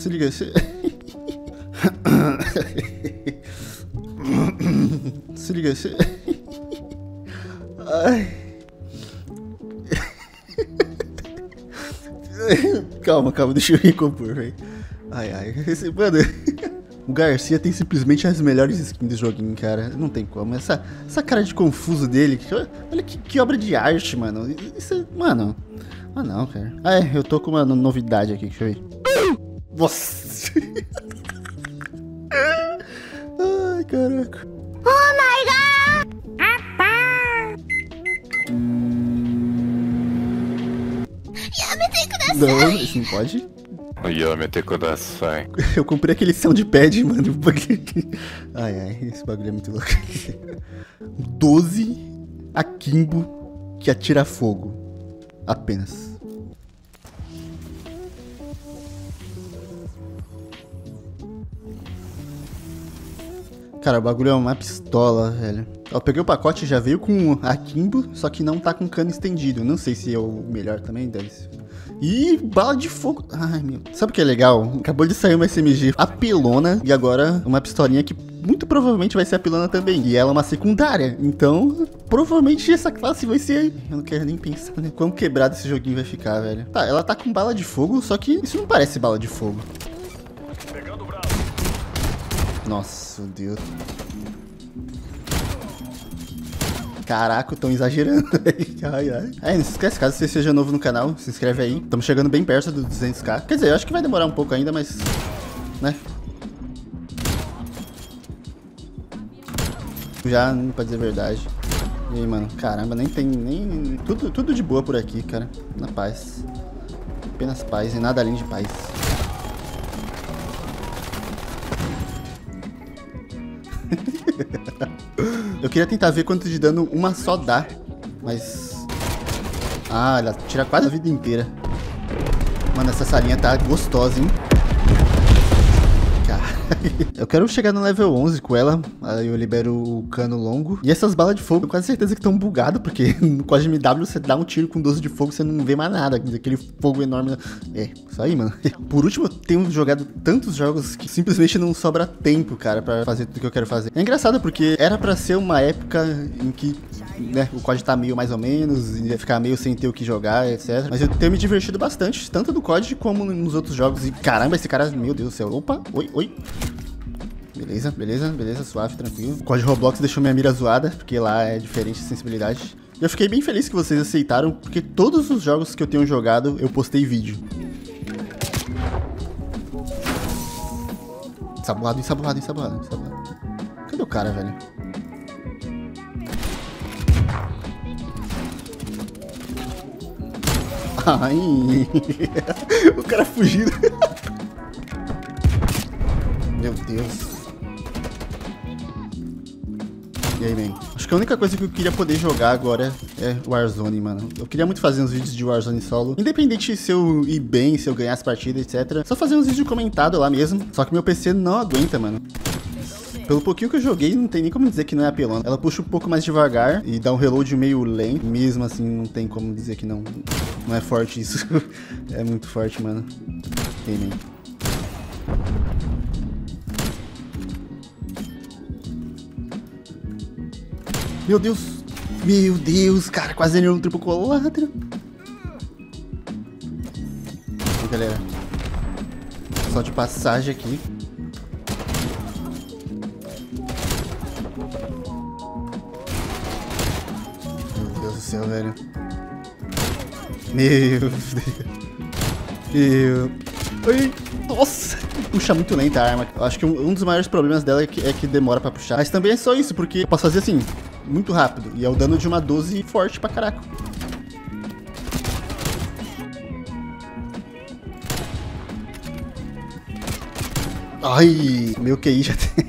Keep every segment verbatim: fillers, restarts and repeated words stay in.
Se liga, se... se liga, se... Ai... Calma, calma, deixa eu recompor, velho. Ai, ai, mano, o Garcia tem simplesmente as melhores skins do joguinho, cara. Não tem como, essa, essa cara de confuso dele, que, olha que, que obra de arte, mano. Isso, mano, ah não, cara. Ah é, eu tô com uma novidade aqui, deixa eu ver. Nossa. Ai, caraca. Oh my god. Apá. Não, isso não pode. Eu comprei aquele soundpad, mano. Ai, ai, esse bagulho é muito louco. doze akimbo que atira fogo. Apenas. Cara, o bagulho é uma pistola, velho. Eu peguei o pacote, já veio com akimbo, só que não tá com cano estendido. Não sei se é o melhor também, deve ser. E bala de fogo. Ai, meu. Sabe o que é legal? Acabou de sair uma S M G apelona e agora uma pistolinha que muito provavelmente vai ser apelona também. E ela é uma secundária. Então, provavelmente essa classe vai ser... Eu não quero nem pensar, né? Quão quebrado esse joguinho vai ficar, velho. Tá, ela tá com bala de fogo, só que isso não parece bala de fogo. Pegando o braço. Nossa, Deus. Caraca, tão exagerando, ai, ai. Aí, não se esquece, caso você seja novo no canal, se inscreve aí. Estamos chegando bem perto do duzentos k. Quer dizer, eu acho que vai demorar um pouco ainda, mas... Né? Já, não pode dizer a verdade. E aí, mano, caramba, nem tem nem... Tudo, tudo de boa por aqui, cara. Na paz. Apenas paz e nada além de paz. Eu queria tentar ver quanto de dano uma só dá, mas... Ah, ela tira quase a vida inteira. Mano, essa salinha tá gostosa, hein? Caralho. Eu quero chegar no level onze com ela, aí eu libero o cano longo. E essas balas de fogo, eu quase certeza que estão bugadas, porque no código M W você dá um tiro com doze de fogo, você não vê mais nada, aquele fogo enorme. É, isso aí, mano. Por último, eu tenho jogado tantos jogos que simplesmente não sobra tempo, cara, pra fazer tudo que eu quero fazer. É engraçado, porque era pra ser uma época em que, né, o código tá meio mais ou menos, e ia ficar meio sem ter o que jogar, etcétera. Mas eu tenho me divertido bastante, tanto no código como nos outros jogos. E caramba, esse cara, meu Deus do céu. Opa, oi, oi. Beleza, beleza, beleza, suave, tranquilo. O código Roblox deixou minha mira zoada, porque lá é diferente a sensibilidade. Eu fiquei bem feliz que vocês aceitaram, porque todos os jogos que eu tenho jogado, eu postei vídeo. Ensaboado, ensaboado, ensaboado, ensaboado. Cadê o cara, velho? Ai, o cara fugindo. Meu Deus. E aí, man? Acho que a única coisa que eu queria poder jogar agora é Warzone, mano. Eu queria muito fazer uns vídeos de Warzone solo. Independente se eu ir bem, se eu ganhar as partidas, etcétera. Só fazer uns vídeos comentados lá mesmo. Só que meu P C não aguenta, mano. Pelo pouquinho que eu joguei, não tem nem como dizer que não é apelona. Ela puxa um pouco mais devagar e dá um reload meio lento. Mesmo assim, não tem como dizer que não, não é forte isso. É muito forte, mano. E aí, man? Meu Deus, meu Deus, cara, quase ele é um triplo colátero. Aí, galera, só de passagem aqui. Meu Deus do céu, velho. Meu Deus. Meu... Ai, nossa. Puxa muito lenta a arma. Eu acho que um, um dos maiores problemas dela é que, é que demora pra puxar. Mas também é só isso, porque eu posso fazer assim... Muito rápido. E é o dano de uma doze forte pra caraca. Ai, meu Q I já tem...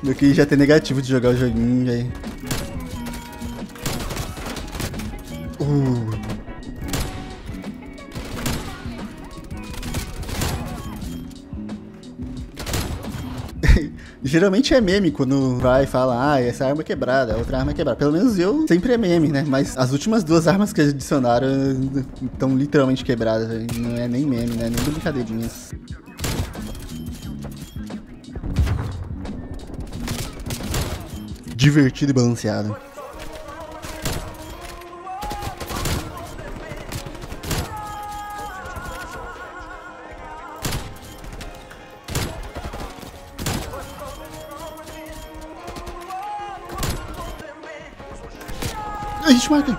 meu Q I já tem negativo de jogar o joguinho, velho. Uh. Geralmente é meme quando vai falar, ah, essa arma é quebrada, a outra arma é quebrada. Pelo menos eu sempre é meme, né? Mas as últimas duas armas que adicionaram estão literalmente quebradas. Não é nem meme, né? Nem brincadeirinhas. Divertido e balanceado. A gente marca.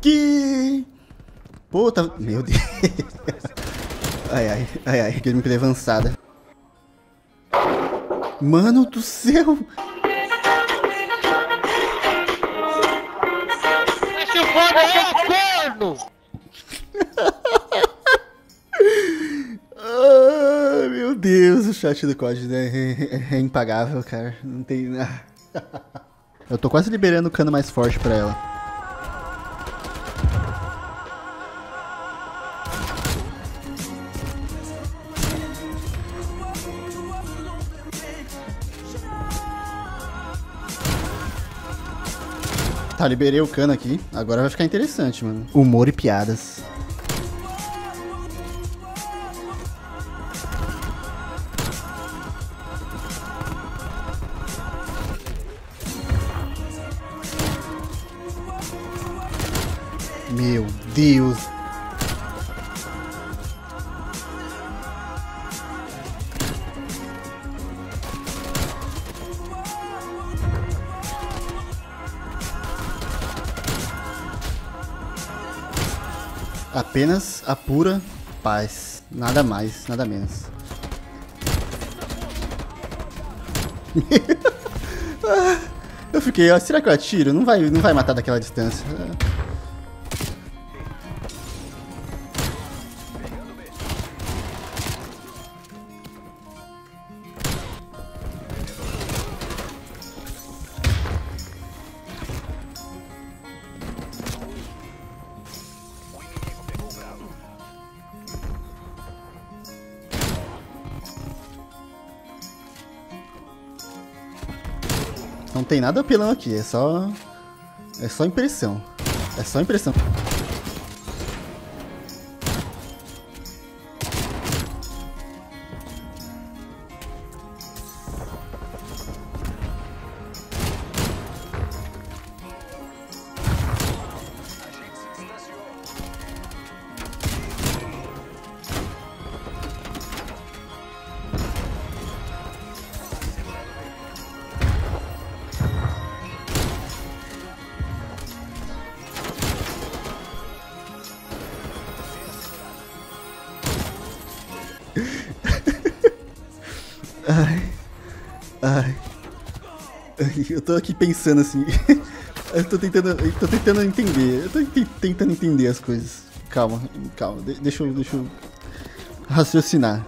Que... Pô, tá... Meu Deus. Ai, ai, ai, ai. Gameplay avançada. Mano do céu. Tá chupando aí, corno. Meu Deus, o chat do cod, né? É, é, é impagável, cara. Não tem nada. Eu tô quase liberando o cano mais forte pra ela. Tá, liberei o cano aqui. Agora vai ficar interessante, mano. Humor e piadas. Meu Deus. Apenas a pura paz. Nada mais, nada menos. Eu fiquei, ó, será que eu atiro? Não vai, não vai matar daquela distância. Não tem nada apelão aqui, é só... É só impressão. É só impressão. Ai, ai, eu tô aqui pensando assim, eu tô tentando, eu tô tentando entender, eu tô tentando entender as coisas, calma, calma, deixa eu, deixa eu raciocinar.